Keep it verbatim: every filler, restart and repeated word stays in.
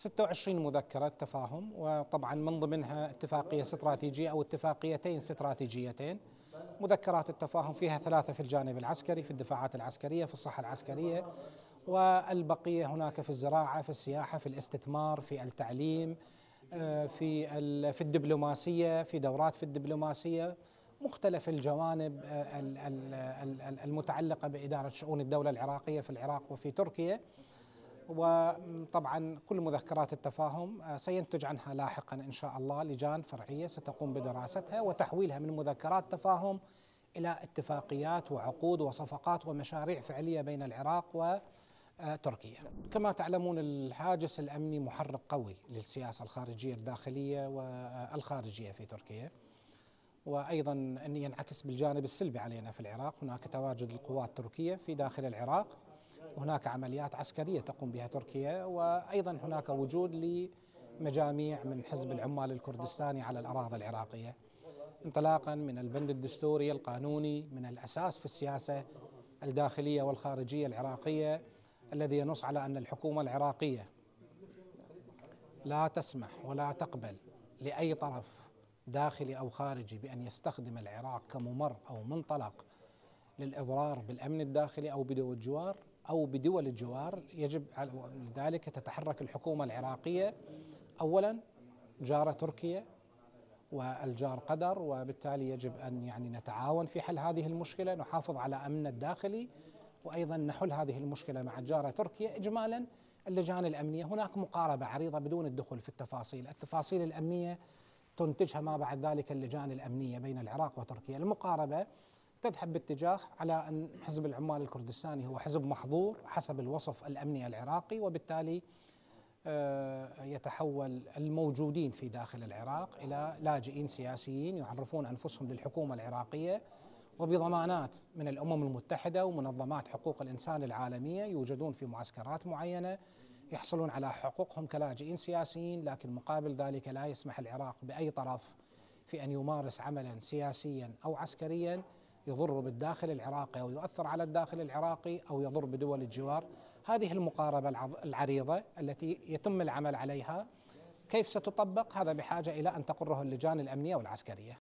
ستة وعشرين مذكرة تفاهم، وطبعا من ضمنها اتفاقية استراتيجية أو اتفاقيتين استراتيجيتين. مذكرات التفاهم فيها ثلاثة في الجانب العسكري، في الدفاعات العسكرية، في الصحة العسكرية، والبقية هناك في الزراعة، في السياحة، في الاستثمار، في التعليم، في في الدبلوماسية، في دورات في الدبلوماسية، مختلف الجوانب المتعلقة بإدارة شؤون الدولة العراقية في العراق وفي تركيا. وطبعا كل مذكرات التفاهم سينتج عنها لاحقا إن شاء الله لجان فرعية ستقوم بدراستها وتحويلها من مذكرات تفاهم إلى اتفاقيات وعقود وصفقات ومشاريع فعلية بين العراق وتركيا. كما تعلمون الحاجز الأمني محرك قوي للسياسة الخارجية الداخلية والخارجية في تركيا، وأيضا أن ينعكس بالجانب السلبي علينا في العراق. هناك تواجد القوات التركية في داخل العراق، هناك عمليات عسكرية تقوم بها تركيا، وأيضا هناك وجود لمجاميع من حزب العمال الكردستاني على الأراضي العراقية، انطلاقا من البند الدستوري القانوني من الأساس في السياسة الداخلية والخارجية العراقية الذي ينص على أن الحكومة العراقية لا تسمح ولا تقبل لأي طرف داخلي أو خارجي بأن يستخدم العراق كممر أو منطلق للإضرار بالأمن الداخلي أو بدول الجوار أو بدول الجوار. يجب لذلك تتحرك الحكومة العراقية أولا جارة تركيا والجار قطر، وبالتالي يجب أن يعني نتعاون في حل هذه المشكلة، نحافظ على أمننا الداخلي وأيضا نحل هذه المشكلة مع جارة تركيا. إجمالا اللجان الأمنية هناك مقاربة عريضة بدون الدخول في التفاصيل، التفاصيل الأمنية تنتجها ما بعد ذلك اللجان الأمنية بين العراق وتركيا. المقاربة تذهب باتجاه على أن حزب العمال الكردستاني هو حزب محظور حسب الوصف الأمني العراقي، وبالتالي يتحول الموجودين في داخل العراق إلى لاجئين سياسيين يعرفون أنفسهم للحكومة العراقية، وبضمانات من الأمم المتحدة ومنظمات حقوق الإنسان العالمية يوجدون في معسكرات معينة، يحصلون على حقوقهم كلاجئين سياسيين. لكن مقابل ذلك لا يسمح العراق بأي طرف في أن يمارس عملا سياسيا أو عسكريا يضر بالداخل العراقي أو يؤثر على الداخل العراقي أو يضر بدول الجوار. هذه المقاربة العريضة التي يتم العمل عليها كيف ستطبق؟ هذا بحاجة إلى أن تقره اللجان الأمنية والعسكرية.